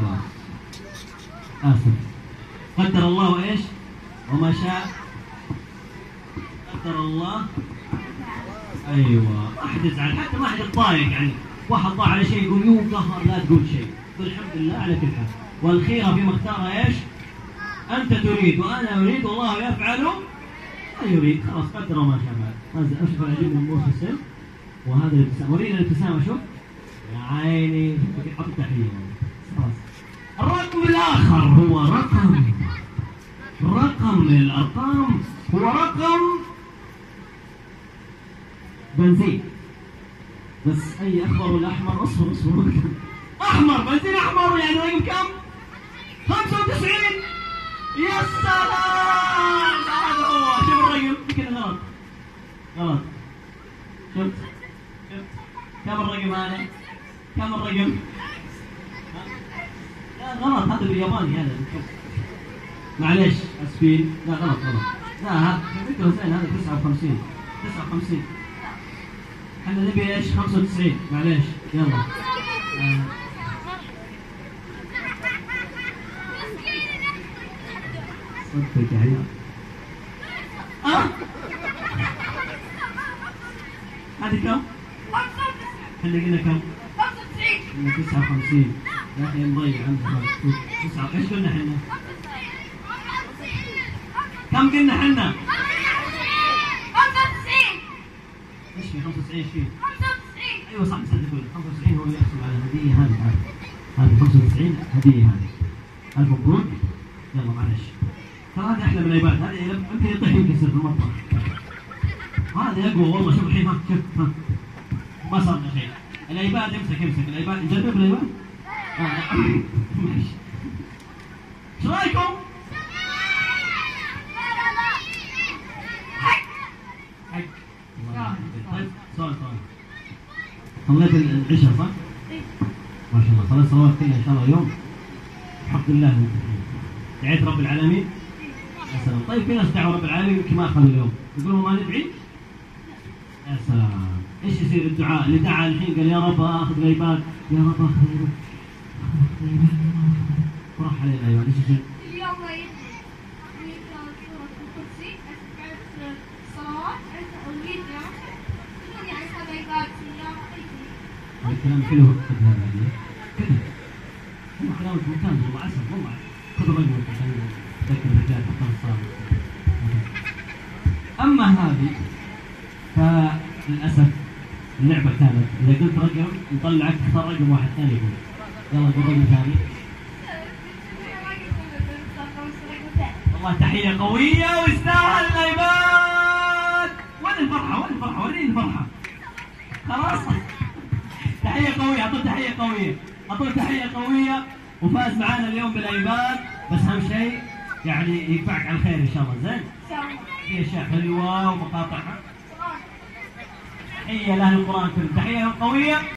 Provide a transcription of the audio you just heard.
أسرى آسف. قدر الله إيش؟ وما شاء قدر الله. أيوة ما حد يزعل، حتى ما حد يتضايق، يعني واحد ضاع على شيء يقول يوم قهر لا تقول شيء، قل الحمد لله على كل حال، والخيرة فيما اختارها إيش؟ أنت تريد وأنا أريد والله يفعل ما يريد، خلاص قدر وما شاء. هذا أشرف العجيب من مرسل، وهذا الابتسامة، ورينا الابتسامة شوف يا عيني، حط تحية خلاص. الرقم الآخر هو رقم من الأرقام، هو رقم بنزين، بس أي أخضر ولا أحمر؟ أصفر أصفر أحمر، بنزين أحمر، يعني رقم كم؟ 95. يا سلام، هذا هو. شوف الرقم يمكن غلط غلط، شفت؟ كم الرقم هذا؟ كم الرقم؟ لا غلط، هذا بالياباني هذا، معليش اسفين، لا غلط غلط، لا هذا فكرة زين، هذا 59، احنا نبي ايش؟ 95، معليش يلا. صدق يا عيال، هذه كم؟ احنا قلنا كم؟ 59. يا اخي نضيع عندنا 9، ايش قلنا احنا؟ كم قلنا احنا؟ 95. ايش في 95 فيه؟ 95 ايوه صح، مستعد تقول 95 هو اللي يحصل على الهدية هذه، هذه 95 هدية هذه، ألف مبروك. يلا معلش، ترى هذه أحلى من العباد، هذه يمكن يطيح ينكسر في المطبخ، هذه أقوى والله. شوف الحين، ها شوف، ها ما صار لنا شيء. العباد امسك امسك العباد، نجرب العباد؟ ماشي. ايش رايكم؟ حق طيب، سؤال صليت العشاء صح؟ ما شاء الله، صليت صلوات كلها ان شاء الله اليوم، الحمد لله. دعيت رب العالمين؟ يا سلام. طيب في ناس دعوا رب العالمين يمكن ما اخذوا اليوم، يقولوا ما ندعي؟ يا سلام، ايش يصير الدعاء؟ اللي دعا الحين قال يا رب اخذ العباد، يا رب اخذ العباد، وراح عليه العباد، ايش يصير؟ اليوم الكلام حلو، خذ هذا كذا، والله كلامك ممتاز والله، عسل والله، خذ رقمك عشان تذكر الرجال تحتهم الصالح. اما هذه فللاسف اللعبه كانت اذا قلت رقم نطلعك تختار رقم واحد ثاني يقول، يلا قول رقم ثاني. والله تحيه قويه، ويستاهل العباد. وين الفرحه؟ وين الفرحه؟ وريني الفرحه. خلاص تحية قوية، أعطوه تحية قوية، أعطوه تحية قوية، وفاز معانا اليوم بالأيمان، بس أهم شيء يعني يدفعك على الخير إن شاء الله، زين؟ إن شاء الله. في أشياء حلوة ومقاطعها. تحية لأهل القرآن كلهم، تحية قوية.